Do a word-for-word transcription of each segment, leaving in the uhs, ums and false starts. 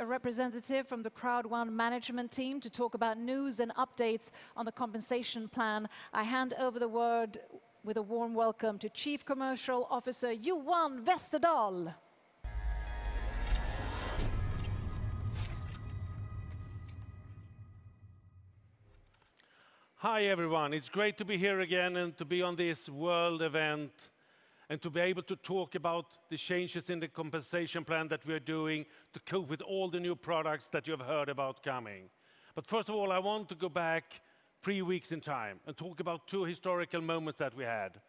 a representative from the Crowd one management team to talk about news and updates on the compensation plan. I hand over the word with a warm welcome to Chief Commercial Officer Johan Westerdal. Hi everyone, it's great to be here again and to be on this world event and to be able to talk about the changes in the compensation plan that we're doing to cope with all the new products that you've heard about coming. But first of all, I want to go back three weeks in time and talk about two historical moments that we had.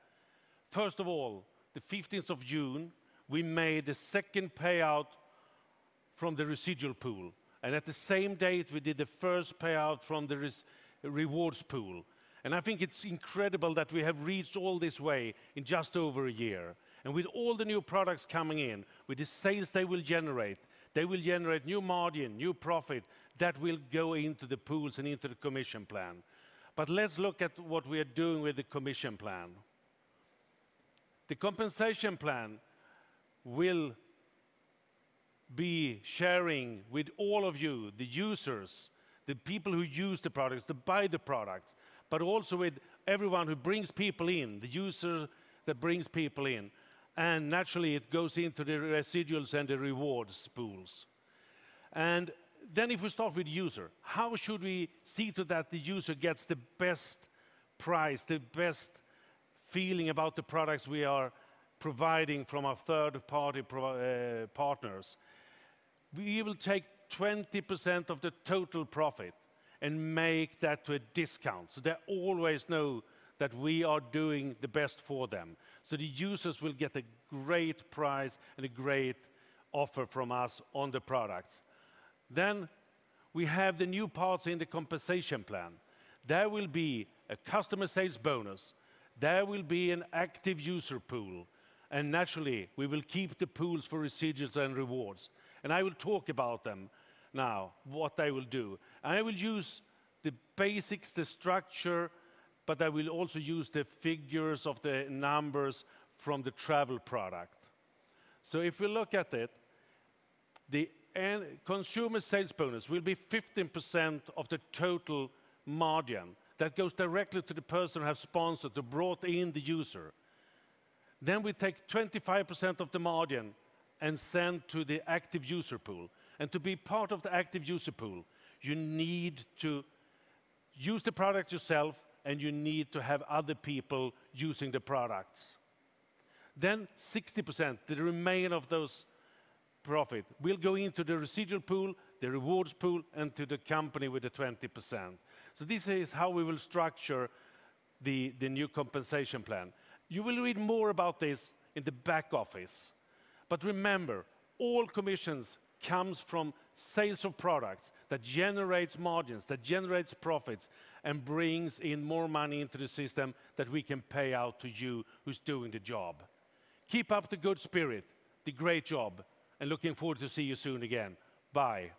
First of all, the fifteenth of June, we made the second payout from the residual pool. And at the same date, we did the first payout from the res rewards pool. And I think it's incredible that we have reached all this way in just over a year. And with all the new products coming in, with the sales they will generate, they will generate new margin, new profit, that will go into the pools and into the commission plan. But let's look at what we are doing with the commission plan. The compensation plan will be sharing with all of you, the users, the people who use the products, to buy the products, but also with everyone who brings people in, the user that brings people in. And naturally, it goes into the residuals and the rewards pools. And then if we start with user, how should we see to that the user gets the best price, the best feeling about the products we are providing from our third-party pro uh, partners? We will take twenty percent of the total profit and make that to a discount. So they always know that we are doing the best for them. So the users will get a great price and a great offer from us on the products. Then we have the new parts in the compensation plan. There will be a customer sales bonus. There will be an active user pool. And naturally, we will keep the pools for residuals and rewards. And I will talk about them now, what I will do. I will use the basics, the structure, but I will also use the figures of the numbers from the travel product. So if we look at it, the consumer sales bonus will be fifteen percent of the total margin. That goes directly to the person who has sponsored, who brought in the user. Then we take twenty-five percent of the margin and send to the active user pool. And to be part of the active user pool, you need to use the product yourself, and you need to have other people using the products. Then sixty percent, the remainder of those profit, will go into the residual pool, the rewards pool, and to the company with the twenty percent. So this is how we will structure the, the new compensation plan. You will read more about this in the back office. But remember, all commissions comes from sales of products that generates margins, that generates profits, and brings in more money into the system that we can pay out to you who's doing the job. Keep up the good spirit, the great job, and looking forward to see you soon again. Bye.